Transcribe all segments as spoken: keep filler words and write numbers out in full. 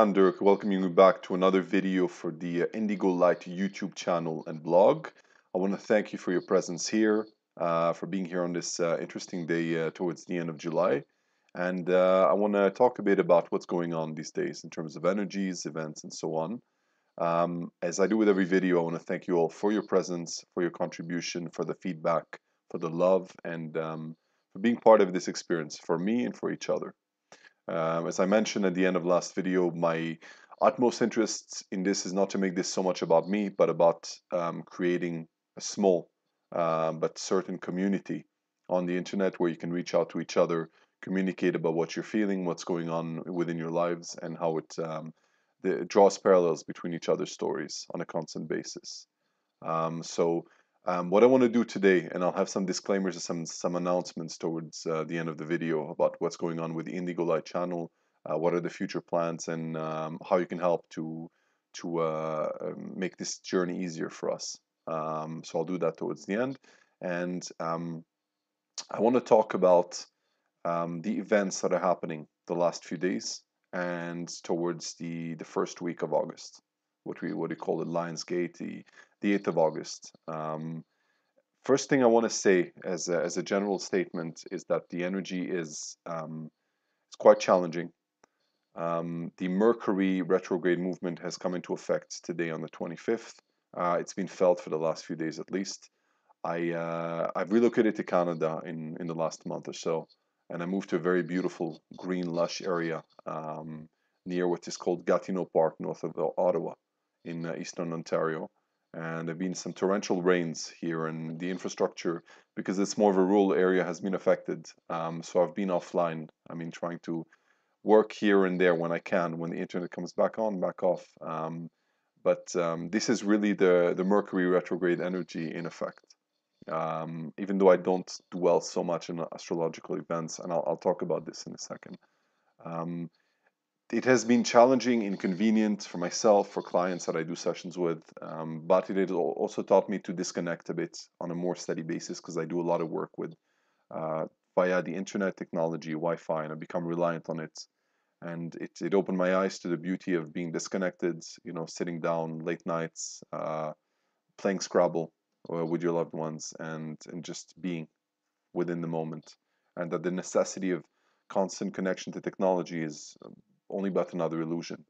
I'm Dirk, welcoming you back to another video for the Indigo Light YouTube channel and blog. I want to thank you for your presence here, uh, for being here on this uh, interesting day uh, towards the end of July. And uh, I want to talk a bit about what's going on these days in terms of energies, events, and so on. Um, as I do with every video, I want to thank you all for your presence, for your contribution, for the feedback, for the love, and um, for being part of this experience for me and for each other. Um, as I mentioned at the end of last video, my utmost interest in this is not to make this so much about me, but about um, creating a small uh, but certain community on the internet where you can reach out to each other, communicate about what you're feeling, what's going on within your lives, and how it um, the, draws parallels between each other's stories on a constant basis. Um, so um, what I want to do today, and I'll have some disclaimers and some, some announcements towards uh, the end of the video about what's going on with the Indigo Light channel, uh, what are the future plans, and um, how you can help to, to uh, make this journey easier for us. Um, so I'll do that towards the end. And um, I want to talk about um, the events that are happening the last few days and towards the, the first week of August. What we what we call it, Lionsgate, the the eighth of August. Um, first thing I want to say as a, as a general statement is that the energy is um, it's quite challenging. Um, the Mercury retrograde movement has come into effect today on the twenty-fifth. Uh, it's been felt for the last few days at least. I uh, I've relocated to Canada in in the last month or so, and I moved to a very beautiful green lush area um, near what is called Gatineau Park, north of Ottawa, in uh, eastern Ontario. And there have been some torrential rains here, and the infrastructure, because it's more of a rural area, has been affected. Um, so I've been offline. I mean, trying to work here and there when I can, when the internet comes back on, back off. Um, but um, this is really the, the Mercury retrograde energy in effect. Um, even though I don't dwell so much in astrological events, and I'll, I'll talk about this in a second. Um, It has been challenging, inconvenient for myself, for clients that I do sessions with, um, but it also taught me to disconnect a bit on a more steady basis, because I do a lot of work with uh, via the internet technology, Wi-Fi, and I become reliant on it. And it, it opened my eyes to the beauty of being disconnected, you know, sitting down late nights, uh, playing Scrabble uh, with your loved ones, and, and just being within the moment. And that the necessity of constant connection to technology is Um, only but another illusion.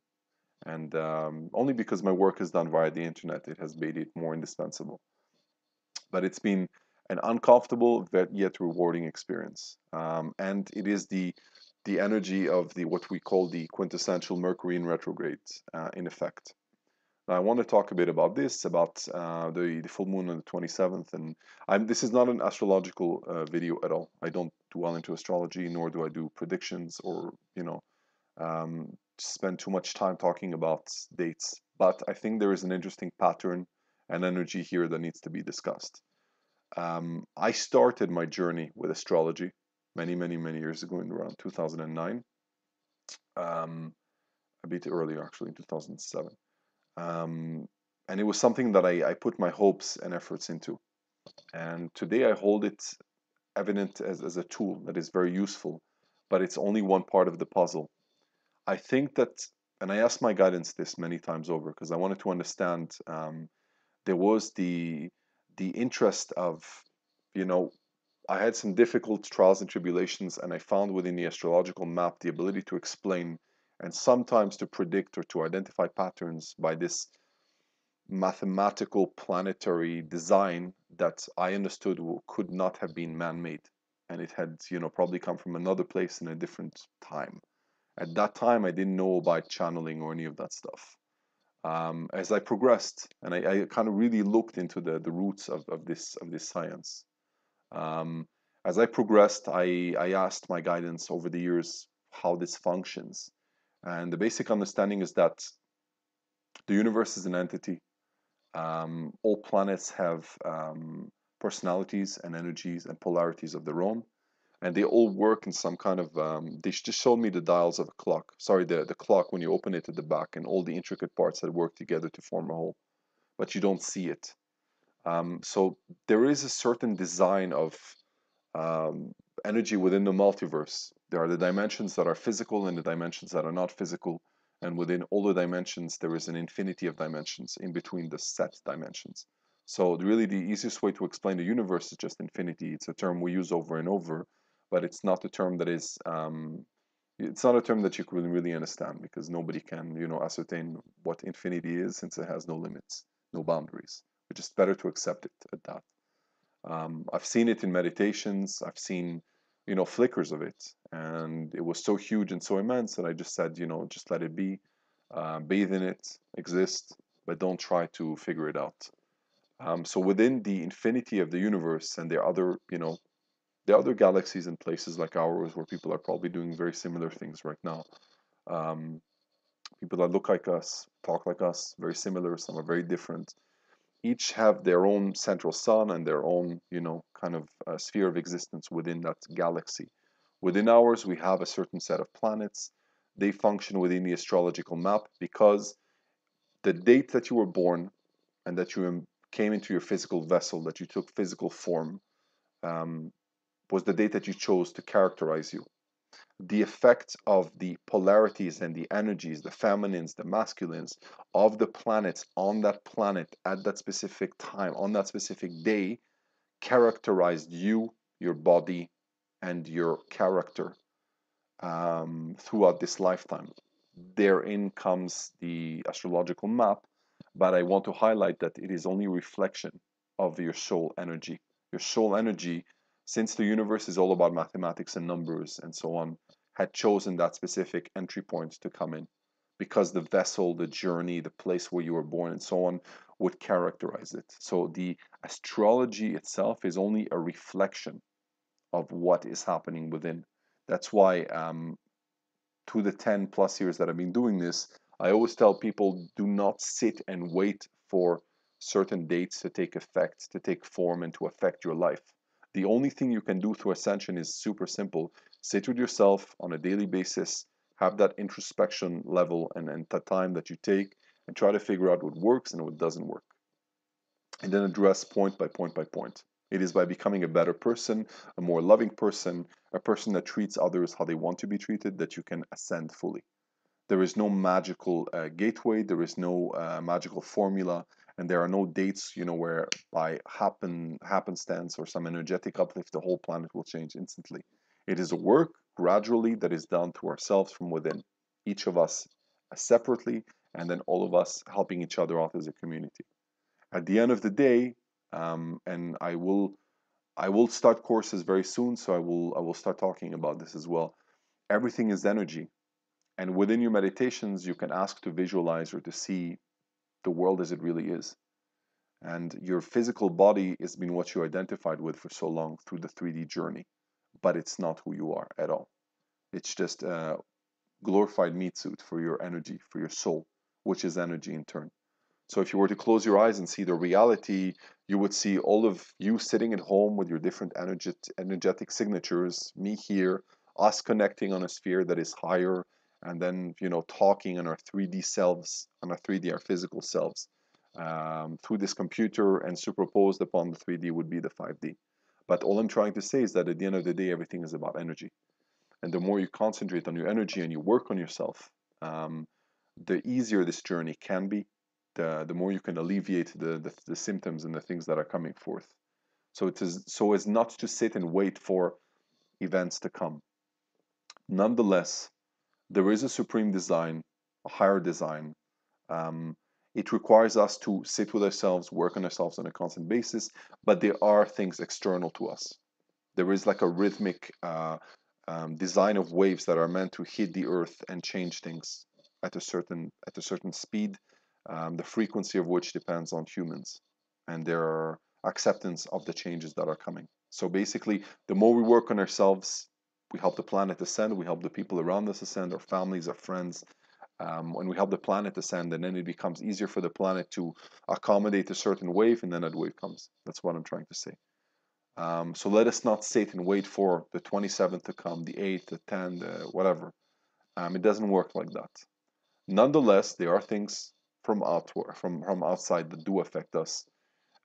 And um, only because my work is done via the internet, it has made it more indispensable. But it's been an uncomfortable but yet rewarding experience. Um, and it is the the energy of the what we call the quintessential Mercury in retrograde, uh, in effect. Now, I want to talk a bit about this, about uh, the, the full moon on the twenty-seventh. And I'm, this is not an astrological uh, video at all. I don't dwell into astrology, nor do I do predictions or, you know, Um, spend too much time talking about dates, but I think there is an interesting pattern and energy here that needs to be discussed. Um, I started my journey with astrology many, many, many years ago, in around two thousand nine, um, a bit earlier actually, in two thousand seven. Um, and it was something that I, I put my hopes and efforts into. And today I hold it evident as, as a tool that is very useful, but it's only one part of the puzzle. I think that, and I asked my guidance this many times over, because I wanted to understand, um, there was the the interest of, you know, I had some difficult trials and tribulations, and I found within the astrological map the ability to explain and sometimes to predict or to identify patterns by this mathematical planetary design that I understood could not have been man-made. And it had, you know, probably come from another place in a different time. At that time, I didn't know about channeling or any of that stuff. Um, as I progressed, and I, I kind of really looked into the, the roots of, of, this, of this science. Um, as I progressed, I, I asked my guidance over the years how this functions. And the basic understanding is that the universe is an entity. Um, all planets have um, personalities and energies and polarities of their own. And they all work in some kind of, um, they just showed me the dials of a clock. Sorry, the, the clock, when you open it at the back, and all the intricate parts that work together to form a whole. But you don't see it. Um, so there is a certain design of um, energy within the multiverse. There are the dimensions that are physical and the dimensions that are not physical. And within all the dimensions, there is an infinity of dimensions in between the set dimensions. So really the easiest way to explain the universe is just infinity. It's a term we use over and over, but it's not a term that is, um, it's not a term that you can really understand, because nobody can, you know, ascertain what infinity is, since it has no limits, no boundaries. It's just better to accept it at that. Um, I've seen it in meditations. I've seen, you know, flickers of it. And it was so huge and so immense that I just said, you know, just let it be, uh, bathe in it, exist, but don't try to figure it out. Um, so within the infinity of the universe, and there are other, you know, there are other galaxies and places like ours where people are probably doing very similar things right now. Um, people that look like us, talk like us, very similar, some are very different. Each have their own central sun and their own, you know, kind of uh, sphere of existence within that galaxy. Within ours, we have a certain set of planets. They function within the astrological map because the date that you were born and that you came into your physical vessel, that you took physical form, um, was the date that you chose to characterize you. The effect of the polarities and the energies, the feminines, the masculines, of the planets on that planet at that specific time, on that specific day, characterized you, your body, and your character um, throughout this lifetime. Therein comes the astrological map, but I want to highlight that it is only a reflection of your soul energy. Your soul energy, since the universe is all about mathematics and numbers and so on, had chosen that specific entry point to come in, because the vessel, the journey, the place where you were born and so on would characterize it. So the astrology itself is only a reflection of what is happening within. That's why um, to the ten plus years that I've been doing this, I always tell people, do not sit and wait for certain dates to take effect, to take form and to affect your life. The only thing you can do through Ascension is super simple. Sit with yourself on a daily basis, have that introspection level and, and the time that you take, and try to figure out what works and what doesn't work. And then address point by point by point. It is by becoming a better person, a more loving person, a person that treats others how they want to be treated, that you can ascend fully. There is no magical uh, gateway, there is no uh, magical formula, and there are no dates, you know, where by happen, happenstance or some energetic uplift, the whole planet will change instantly. It is a work gradually that is done to ourselves from within, each of us separately, and then all of us helping each other out as a community. At the end of the day, Um, and I will, I will start courses very soon, so I will, I will start talking about this as well. Everything is energy, and within your meditations, you can ask to visualize or to see the world as it really is. And your physical body has been what you identified with for so long through the three D journey, but it's not who you are at all. It's just a glorified meat suit for your energy, for your soul, which is energy in turn. So if you were to close your eyes and see the reality, you would see all of you sitting at home with your different energetic signatures, me here, us connecting on a sphere that is higher, and then, you know, talking on our three D selves, on our three D, our physical selves, um, through this computer, and superposed upon the three D would be the five D. But all I'm trying to say is that at the end of the day, everything is about energy. And the more you concentrate on your energy and you work on yourself, um, the easier this journey can be. Uh, the more you can alleviate the, the, the symptoms and the things that are coming forth. So it is so as not to sit and wait for events to come. Nonetheless, there is a supreme design, a higher design. Um, it requires us to sit with ourselves, work on ourselves on a constant basis, but there are things external to us. There is like a rhythmic uh, um, design of waves that are meant to hit the earth and change things at a certain, at a certain speed. Um, the frequency of which depends on humans and their acceptance of the changes that are coming. So basically, the more we work on ourselves, we help the planet ascend, we help the people around us ascend, our families, our friends. Um, when we help the planet ascend, and then it becomes easier for the planet to accommodate a certain wave, and then that wave comes. That's what I'm trying to say. Um, so let us not sit and wait for the twenty-seventh to come, the eighth, the tenth, uh, whatever. Um, it doesn't work like that. Nonetheless, there are things From, outward, from, from outside that do affect us.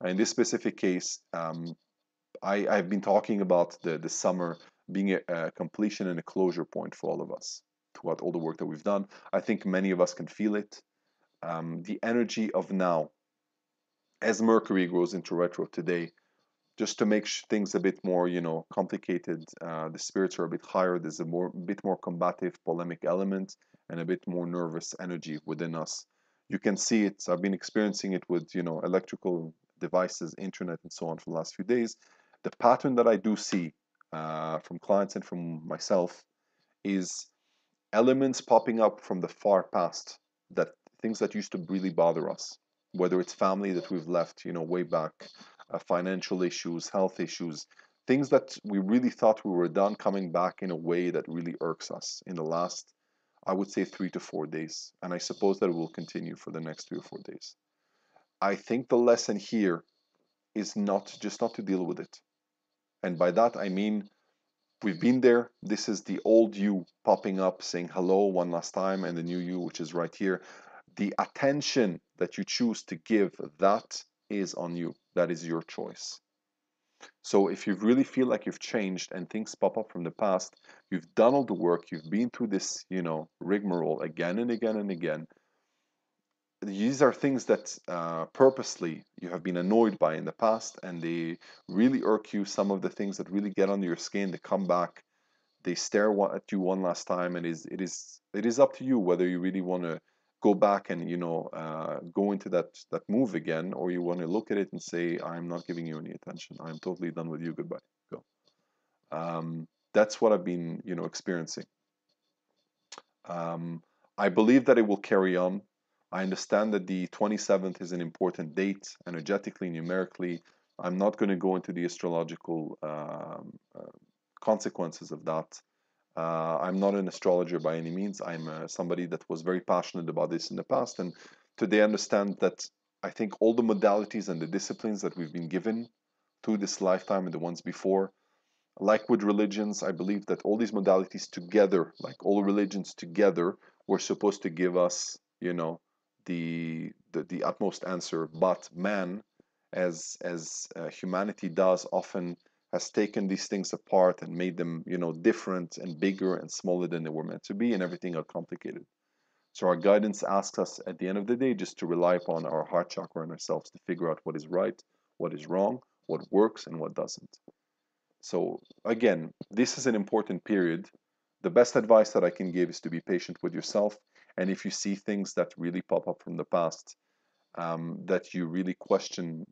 In this specific case, um, I, I've been talking about the, the summer being a, a completion and a closure point for all of us, to about all the work that we've done. I think many of us can feel it. Um, the energy of now, as Mercury goes into retro today, just to make things a bit more, you know, complicated, uh, the spirits are a bit higher, there's a more, bit more combative, polemic element, and a bit more nervous energy within us. You can see it, I've been experiencing it with, you know, electrical devices, internet, and so on for the last few days. The pattern that I do see uh, from clients and from myself is elements popping up from the far past, that things that used to really bother us, whether it's family that we've left, you know, way back, uh, financial issues, health issues, things that we really thought we were done, coming back in a way that really irks us in the last, I would say, three to four days. And I suppose that it will continue for the next three or four days. I think the lesson here is not just not to deal with it. And by that, I mean, we've been there. This is the old you popping up, saying hello one last time, and the new you, which is right here. The attention that you choose to give, that is on you. That is your choice. So if you really feel like you've changed and things pop up from the past, you've done all the work, you've been through this, you know, rigmarole again and again and again. These are things that uh, purposely you have been annoyed by in the past, and they really irk you. Some of the things that really get under your skin, they come back, they stare at you one last time, and it is, it is, it is up to you whether you really want to go back and, you know, uh, go into that, that move again, or you want to look at it and say, I'm not giving you any attention. I'm totally done with you. Goodbye. Go. Um, that's what I've been, you know, experiencing. Um, I believe that it will carry on. I understand that the twenty-seventh is an important date, energetically, numerically. I'm not going to go into the astrological um, uh, consequences of that. Uh, I'm not an astrologer by any means. I'm uh, somebody that was very passionate about this in the past. And today I understand that I think all the modalities and the disciplines that we've been given through this lifetime and the ones before, like with religions, I believe that all these modalities together, like all religions together, were supposed to give us, you know, the, the, the utmost answer. But man, as, as uh, humanity does often, has taken these things apart and made them, you know, different and bigger and smaller than they were meant to be, and everything got complicated. So our guidance asks us at the end of the day just to rely upon our heart chakra and ourselves to figure out what is right, what is wrong, what works and what doesn't. So again, this is an important period. The best advice that I can give is to be patient with yourself. And if you see things that really pop up from the past, um, that you really question,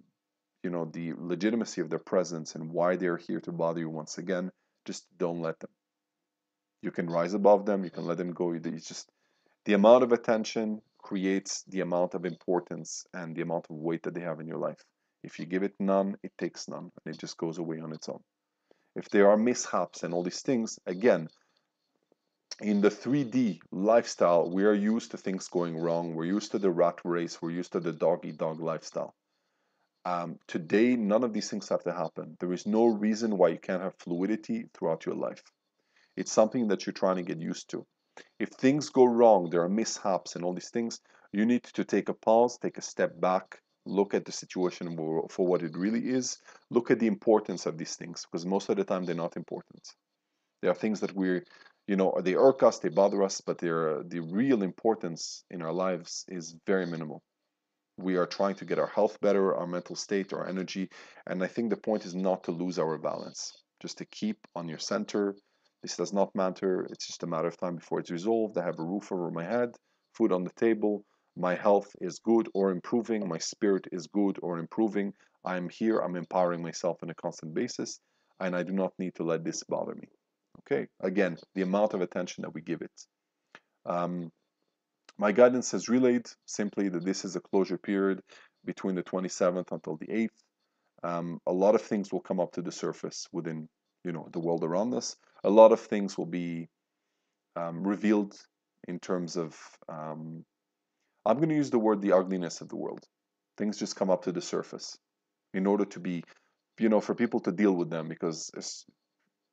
you know, the legitimacy of their presence and why they're here to bother you once again, just don't let them. You can rise above them, you can let them go. It's just the amount of attention creates the amount of importance and the amount of weight that they have in your life. If you give it none, it takes none, and it just goes away on its own. If there are mishaps and all these things, again, in the three D lifestyle, we are used to things going wrong. We're used to the rat race. We're used to the dog-eat-dog lifestyle. Um, today, none of these things have to happen. There is no reason why you can't have fluidity throughout your life. It's something that you're trying to get used to. If things go wrong, there are mishaps and all these things, you need to take a pause, take a step back, look at the situation for what it really is, look at the importance of these things, because most of the time they're not important. They are things that we're, you know, they irk us, they bother us, but they're, the real importance in our lives is very minimal. We are trying to get our health better, our mental state, our energy. And I think the point is not to lose our balance, just to keep on your center. This does not matter. It's just a matter of time before it's resolved. I have a roof over my head, food on the table. My health is good or improving. My spirit is good or improving. I'm here. I'm empowering myself on a constant basis. And I do not need to let this bother me. Okay. Again, the amount of attention that we give it. Um, My guidance has relayed simply that this is a closure period between the twenty-seventh until the eighth. Um, a lot of things will come up to the surface within, you know, the world around us. A lot of things will be um, revealed in terms of, um, I'm going to use the word, the ugliness of the world. Things just come up to the surface in order to be, you know, for people to deal with them, because as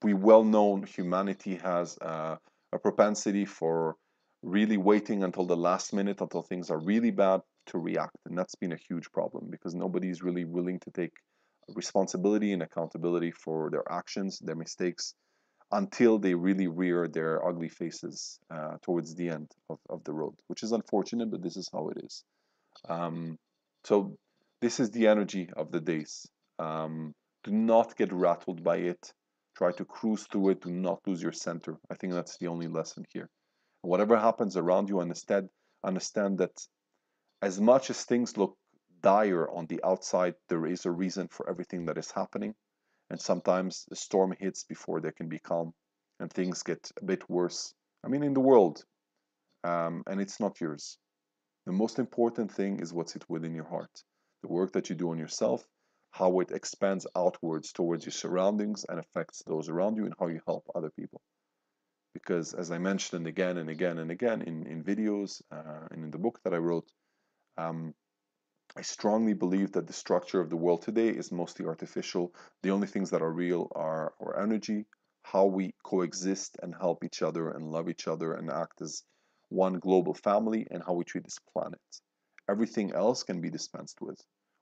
we well know, humanity has uh, a propensity for really waiting until the last minute, until things are really bad, to react. And that's been a huge problem, because nobody's really willing to take responsibility and accountability for their actions, their mistakes. until they really rear their ugly faces uh, towards the end of, of the road, which is unfortunate, but this is how it is. Um, so this is the energy of the days. Um, do not get rattled by it. Try to cruise through it. Do not lose your center. I think that's the only lesson here. Whatever happens around you, understand, understand that as much as things look dire on the outside, there is a reason for everything that is happening. And sometimes a storm hits before there can be calm, and things get a bit worse. I mean, in the world, um, and it's not yours. The most important thing is what's it within your heart. The work that you do on yourself, how it expands outwards towards your surroundings and affects those around you, and how you help other people. Because as I mentioned again and again and again in, in videos uh, and in the book that I wrote, um, I strongly believe that the structure of the world today is mostly artificial. The only things that are real are our energy, how we coexist and help each other and love each other and act as one global family, and how we treat this planet. Everything else can be dispensed with.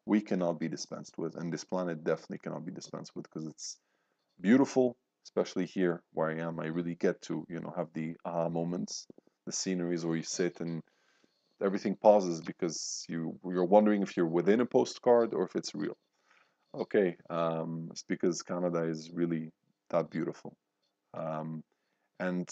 We cannot be dispensed with, and this planet definitely cannot be dispensed with, because it's beautiful, especially here where I am. I really get to, you know, have the aha moments, the sceneries where you sit and everything pauses because you, you're wondering if you're within a postcard or if it's real. Okay, um, it's because Canada is really that beautiful. Um, and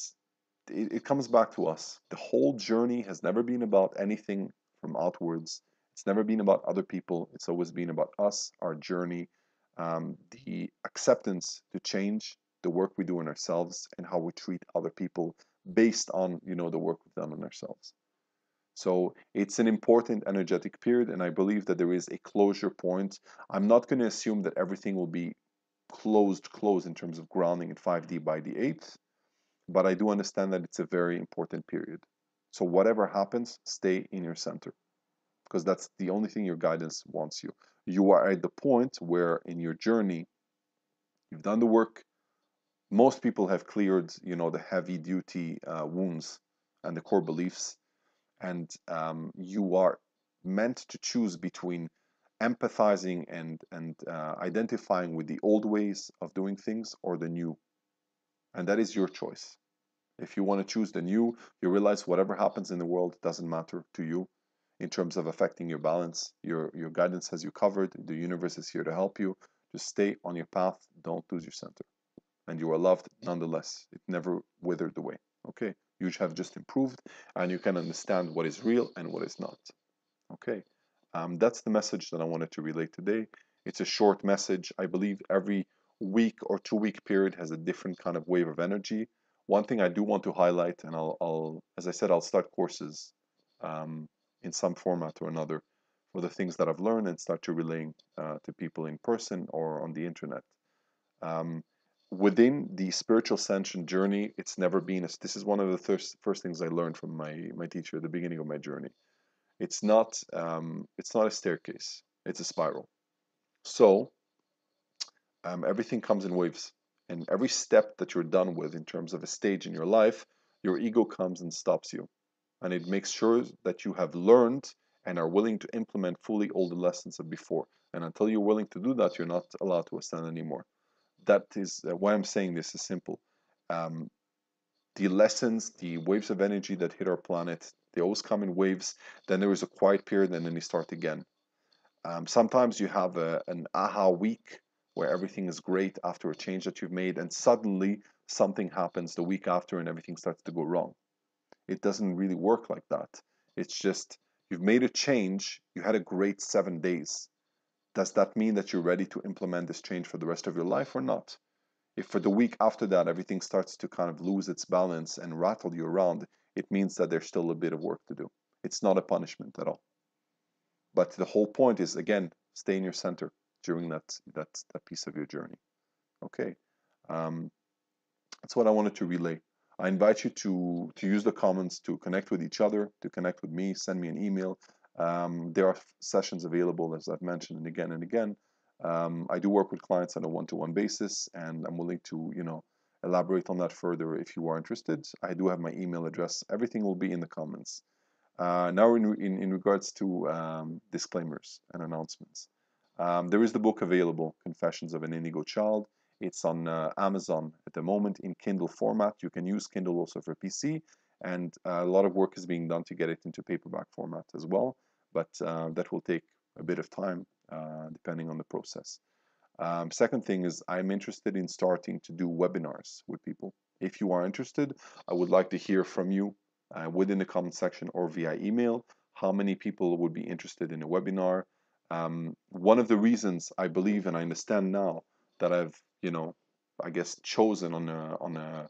it, it comes back to us. The whole journey has never been about anything from outwards. It's never been about other people. It's always been about us, our journey, um, the acceptance to change, the work we do in ourselves, and how we treat other people based on, you know, the work we've done on ourselves. So it's an important energetic period, and I believe that there is a closure point. I'm not going to assume that everything will be closed, closed in terms of grounding in five D by the eighth, but I do understand that it's a very important period. So whatever happens, stay in your center, because that's the only thing your guidance wants you. You are at the point where in your journey, you've done the work. Most people have cleared, you know, the heavy-duty uh, wounds and the core beliefs. And um, you are meant to choose between empathizing and, and uh, identifying with the old ways of doing things or the new. And that is your choice. If you want to choose the new, you realize whatever happens in the world doesn't matter to you in terms of affecting your balance. Your, your guidance has you covered. The universe is here to help you. Just stay on your path. Don't lose your center. And you are loved nonetheless. It never withered away. Okay? You have just improved, and you can understand what is real and what is not. Okay, um, that's the message that I wanted to relay today. It's a short message. I believe every week or two-week period has a different kind of wave of energy. One thing I do want to highlight, and I'll, I'll as I said, I'll start courses um, in some format or another for the things that I've learned and start to relaying uh, to people in person or on the internet. Um, Within the spiritual ascension journey, it's never been, as this is one of the first, first things I learned from my, my teacher at the beginning of my journey. It's not, um, it's not a staircase. It's a spiral. So um, everything comes in waves. And every step that you're done with in terms of a stage in your life, your ego comes and stops you. And it makes sure that you have learned and are willing to implement fully all the lessons of before. And until you're willing to do that, you're not allowed to ascend anymore. That is uh, why I'm saying this is simple. Um, the lessons, the waves of energy that hit our planet, they always come in waves. Then there is a quiet period, and then you start again. Um, sometimes you have a, an aha week where everything is great after a change that you've made, and suddenly something happens the week after and everything starts to go wrong. It doesn't really work like that. It's just you've made a change. You had a great seven days. Does that mean that you're ready to implement this change for the rest of your life or not? If for the week after that, everything starts to kind of lose its balance and rattle you around, it means that there's still a bit of work to do. It's not a punishment at all. But the whole point is, again, stay in your center during that, that, that piece of your journey. Okay. Um, that's what I wanted to relay. I invite you to, to use the comments to connect with each other, to connect with me, send me an email. Um, there are sessions available, as I've mentioned, and again and again. Um, I do work with clients on a one-to-one basis, and I'm willing to, you know, elaborate on that further if you are interested. I do have my email address. Everything will be in the comments. Uh, now, in, in, in regards to um, disclaimers and announcements, um, there is the book available, Confessions of an Indigo Child. It's on uh, Amazon at the moment in Kindle format. You can use Kindle also for P C, and a lot of work is being done to get it into paperback format as well, but uh, that will take a bit of time uh, depending on the process. Um, second thing is I'm interested in starting to do webinars with people. If you are interested, I would like to hear from you uh, within the comment section or via email how many people would be interested in a webinar. Um, one of the reasons I believe and I understand now that I've, you know, I guess chosen on a, on a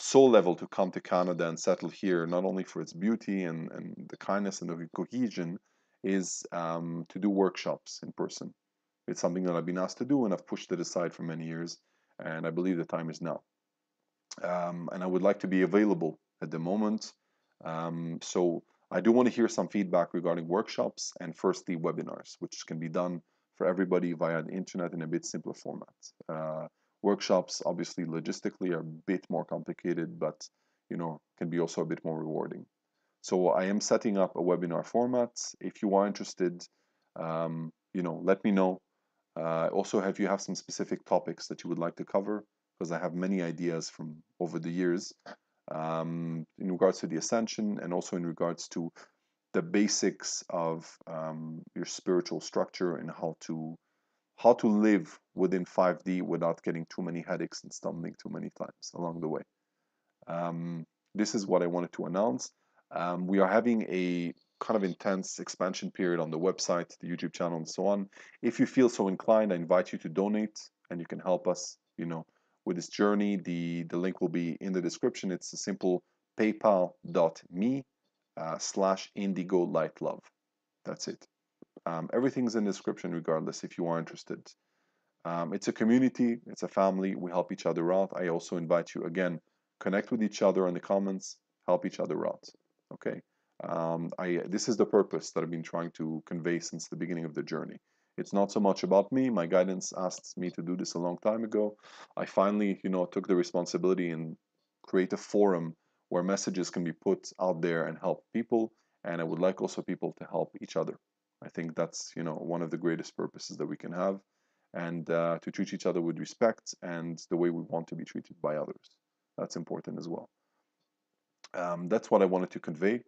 soul level to come to Canada and settle here, not only for its beauty and, and the kindness and the cohesion, is um, to do workshops in person. It's something that I've been asked to do and I've pushed it aside for many years, and I believe the time is now. Um, and I would like to be available at the moment. Um, so I do want to hear some feedback regarding workshops and firstly webinars, which can be done for everybody via the internet in a bit simpler format. Uh, workshops obviously logistically are a bit more complicated, but you know, can be also a bit more rewarding. So I am setting up a webinar format. If you are interested, um, you know, let me know. Uh, also, if you have some specific topics that you would like to cover, because I have many ideas from over the years um, in regards to the ascension and also in regards to the basics of um, your spiritual structure and how to how to live within five D without getting too many headaches and stumbling too many times along the way. Um, this is what I wanted to announce. Um, we are having a kind of intense expansion period on the website, the YouTube channel, and so on. If you feel so inclined, I invite you to donate, and you can help us, you know, with this journey. The, the link will be in the description. It's a simple paypal.me uh, slash indigo light love. That's it. Um, everything's in the description regardless if you are interested. Um, it's a community. It's a family. We help each other out. I also invite you, again, connect with each other in the comments. Help each other out. Okay, um, I, this is the purpose that I've been trying to convey since the beginning of the journey. It's not so much about me. My guidance asked me to do this a long time ago. I finally, you know, took the responsibility and create a forum where messages can be put out there and help people. And I would like also people to help each other. I think that's, you know, one of the greatest purposes that we can have, and uh, to treat each other with respect and the way we want to be treated by others. That's important as well. Um, that's what I wanted to convey.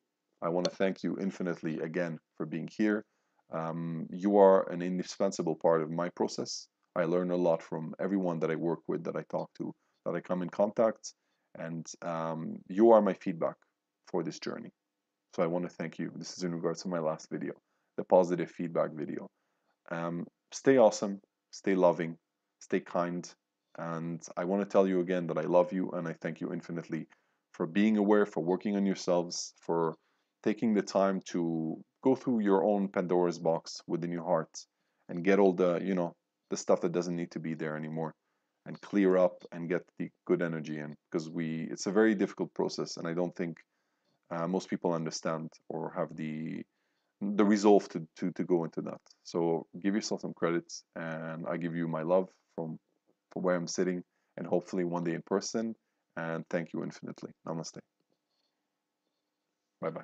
I want to thank you infinitely again for being here. Um, you are an indispensable part of my process. I learn a lot from everyone that I work with, that I talk to, that I come in contact, and um, you are my feedback for this journey. So I want to thank you. This is in regards to my last video, the positive feedback video. Um, stay awesome, stay loving, stay kind, and I want to tell you again that I love you and I thank you infinitely for being aware, for working on yourselves, for taking the time to go through your own Pandora's box within your heart and get all the, you know, the stuff that doesn't need to be there anymore and clear up and get the good energy in, because we, it's a very difficult process, and I don't think uh, most people understand or have the the resolve to, to, to go into that. So give yourself some credit, and I give you my love from, from where I'm sitting, and hopefully one day in person. And thank you infinitely. Namaste. Bye-bye.